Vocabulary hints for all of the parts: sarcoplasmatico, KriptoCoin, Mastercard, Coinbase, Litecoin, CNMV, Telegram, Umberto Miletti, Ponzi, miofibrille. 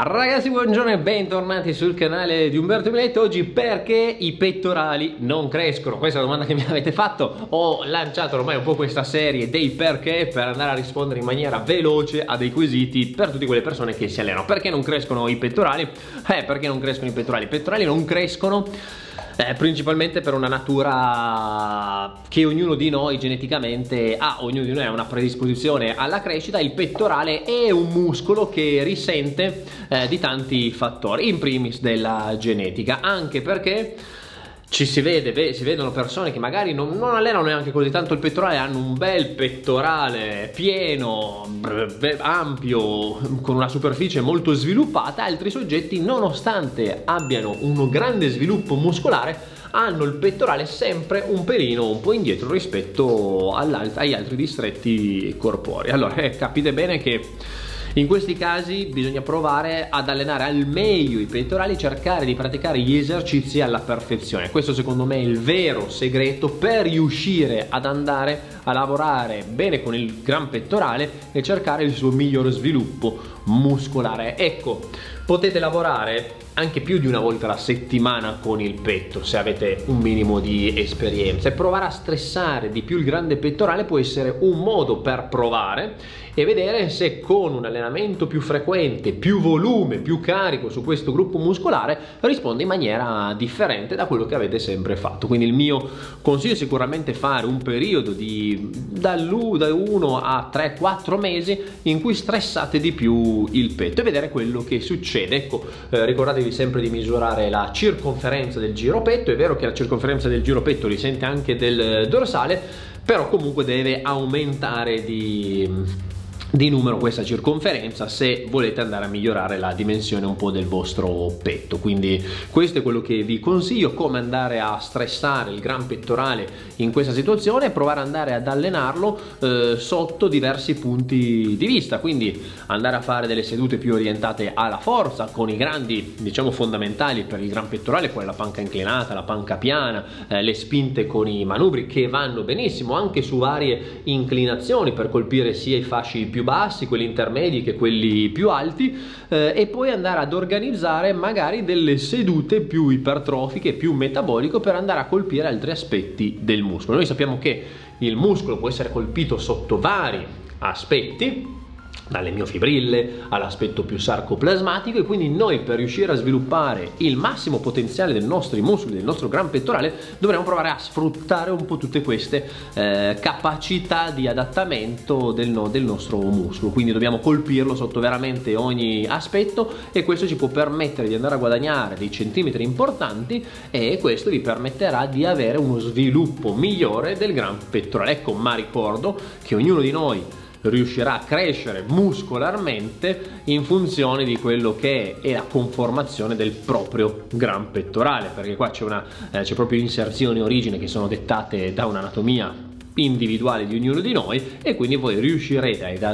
Ragazzi, buongiorno e bentornati sul canale di Umberto Miletti. Oggi, perché i pettorali non crescono? Questa è la domanda che mi avete fatto. Ho lanciato ormai un po' questa serie dei perché per andare a rispondere in maniera veloce a dei quesiti per tutte quelle persone che si allenano. Perché non crescono i pettorali? Perché non crescono i pettorali? I pettorali non crescono principalmente per una natura che ognuno di noi geneticamente ha, ognuno di noi ha una predisposizione alla crescita. Il pettorale è un muscolo che risente di tanti fattori, in primis della genetica, anche perché si vedono persone che magari non allenano neanche così tanto il pettorale, hanno un bel pettorale pieno, ampio, con una superficie molto sviluppata. Altri soggetti, nonostante abbiano uno grande sviluppo muscolare, hanno il pettorale sempre un pelino un po' indietro rispetto agli altri distretti corporei. Allora, capite bene che in questi casi bisogna provare ad allenare al meglio i pettorali, cercare di praticare gli esercizi alla perfezione. Questo secondo me è il vero segreto per riuscire ad andare a lavorare bene con il gran pettorale e cercare il suo miglior sviluppo muscolare. Ecco, potete lavorare anche più di una volta alla settimana con il petto se avete un minimo di esperienza, e provare a stressare di più il grande pettorale può essere un modo per provare e vedere se con un allenamento più frequente, più volume, più carico su questo gruppo muscolare risponde in maniera differente da quello che avete sempre fatto. Quindi il mio consiglio è sicuramente fare un periodo di da 1 a 3-4 mesi in cui stressate di più il petto e vedere quello che succede. Ecco, ricordatevi sempre di misurare la circonferenza del giro petto. È vero che la circonferenza del giro petto risente anche del dorsale, però comunque deve aumentare di numero questa circonferenza se volete andare a migliorare la dimensione un po' del vostro petto. Quindi questo è quello che vi consiglio, come andare a stressare il gran pettorale in questa situazione e provare ad andare ad allenarlo sotto diversi punti di vista. Quindi andare a fare delle sedute più orientate alla forza con i grandi, diciamo, fondamentali per il gran pettorale, quale la panca inclinata, la panca piana, le spinte con i manubri, che vanno benissimo anche su varie inclinazioni per colpire sia i fasci più bassi, quelli intermedi, che quelli più alti, e poi andare ad organizzare magari delle sedute più ipertrofiche, più metabolico, per andare a colpire altri aspetti del muscolo. Noi sappiamo che il muscolo può essere colpito sotto vari aspetti, dalle miofibrille all'aspetto più sarcoplasmatico, e quindi noi, per riuscire a sviluppare il massimo potenziale dei nostri muscoli, del nostro gran pettorale, dovremo provare a sfruttare un po' tutte queste capacità di adattamento del nostro muscolo. Quindi dobbiamo colpirlo sotto veramente ogni aspetto, e questo ci può permettere di andare a guadagnare dei centimetri importanti, e questo vi permetterà di avere uno sviluppo migliore del gran pettorale. Ecco, ma ricordo che ognuno di noi riuscirà a crescere muscolarmente in funzione di quello che è la conformazione del proprio gran pettorale, perché qua c'è proprio inserzione e origine che sono dettate da un'anatomia individuale di ognuno di noi, e quindi voi riuscirete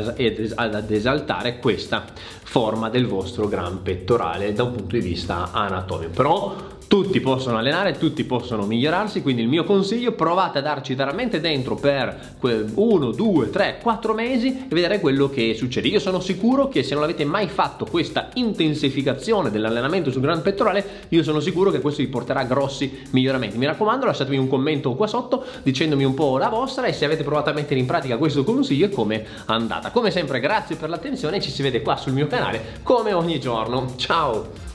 ad esaltare questa forma del vostro gran pettorale da un punto di vista anatomico. Però tutti possono allenare, tutti possono migliorarsi, quindi il mio consiglio: provate a darci veramente dentro per 1, 2, 3, 4 mesi e vedere quello che succede. Io sono sicuro che, se non l'avete mai fatto questa intensificazione dell'allenamento sul gran pettorale, io sono sicuro che questo vi porterà grossi miglioramenti. Mi raccomando, lasciatemi un commento qua sotto dicendomi un po' la vostra e se avete provato a mettere in pratica questo consiglio e com'è andata. Come sempre, grazie per l'attenzione e ci si vede qua sul mio canale come ogni giorno. Ciao!